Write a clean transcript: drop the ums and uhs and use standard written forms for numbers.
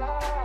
la la.